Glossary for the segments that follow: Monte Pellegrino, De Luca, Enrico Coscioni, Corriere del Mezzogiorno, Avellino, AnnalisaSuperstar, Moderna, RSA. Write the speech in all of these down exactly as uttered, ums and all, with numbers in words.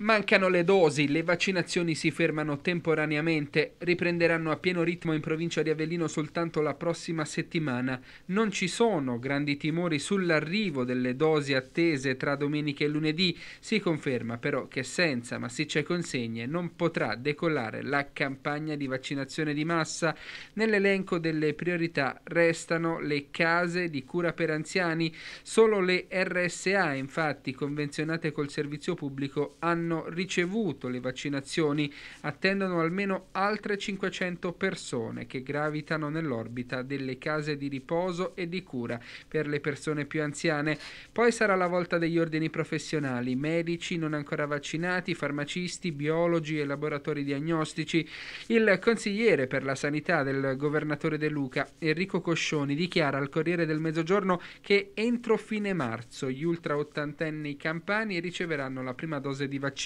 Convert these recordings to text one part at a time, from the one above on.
Mancano le dosi, le vaccinazioni si fermano temporaneamente, riprenderanno a pieno ritmo in provincia di Avellino soltanto la prossima settimana. Non ci sono grandi timori sull'arrivo delle dosi attese tra domenica e lunedì, si conferma però che senza massicce consegne non potrà decollare la campagna di vaccinazione di massa. Nell'elenco delle priorità restano le case di cura per anziani, solo le R S A infatti convenzionate col servizio pubblico hanno ricevuto le vaccinazioni, attendono almeno altre cinquecento persone che gravitano nell'orbita delle case di riposo e di cura per le persone più anziane. Poi sarà la volta degli ordini professionali, medici non ancora vaccinati, farmacisti, biologi e laboratori diagnostici. Il consigliere per la sanità del governatore De Luca, Enrico Coscioni, dichiara al Corriere del Mezzogiorno che entro fine marzo gli ultra ottantenni campani riceveranno la prima dose di vaccinazione.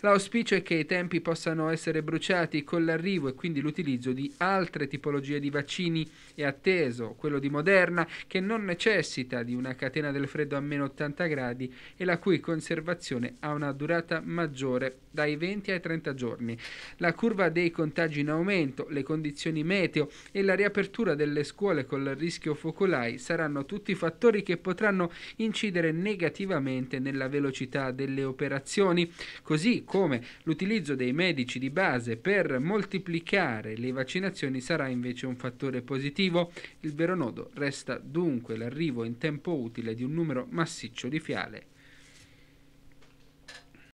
L'auspicio è che i tempi possano essere bruciati con l'arrivo e quindi l'utilizzo di altre tipologie di vaccini. È atteso quello di Moderna, che non necessita di una catena del freddo a meno ottanta gradi e la cui conservazione ha una durata maggiore, dai venti ai trenta giorni. La curva dei contagi in aumento, le condizioni meteo e la riapertura delle scuole col rischio focolai saranno tutti fattori che potranno incidere negativamente nella velocità delle operazioni, così come l'utilizzo dei medici di base per moltiplicare le vaccinazioni sarà invece un fattore positivo. Il vero nodo resta dunque l'arrivo in tempo utile di un numero massiccio di fiale.